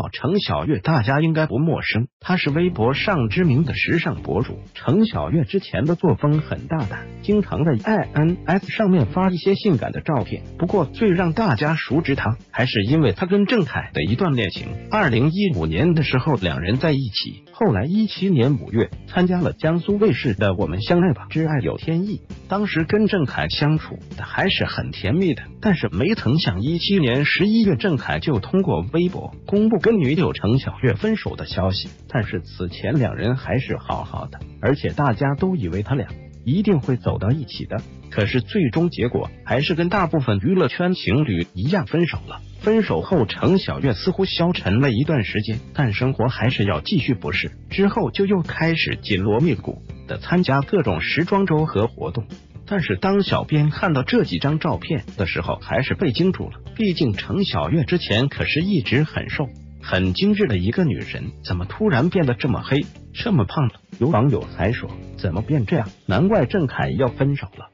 到程小月大家应该不陌生，她是微博上知名的时尚博主。程小月之前的作风很大胆，经常在 INS 上面发一些性感的照片。不过最让大家熟知她，还是因为她跟郑恺的一段恋情。2015年的时候两人在一起，后来17年5月参加了江苏卫视的《我们相爱吧之爱有天意》，当时跟郑恺相处的还是很甜蜜的。但是没曾想17年11月郑恺就通过微博公布跟女友程小月分手的消息，但是此前两人还是好好的，而且大家都以为他俩一定会走到一起的，可是最终结果还是跟大部分娱乐圈情侣一样分手了。分手后程小月似乎消沉了一段时间，但生活还是要继续不是，之后就又开始紧锣密鼓的参加各种时装周和活动。但是当小编看到这几张照片的时候，还是被惊住了。毕竟程小月之前可是一直很瘦、很精致的一个女神，怎么突然变得这么黑、这么胖了？有网友还说，怎么变这样？难怪郑恺要分手了。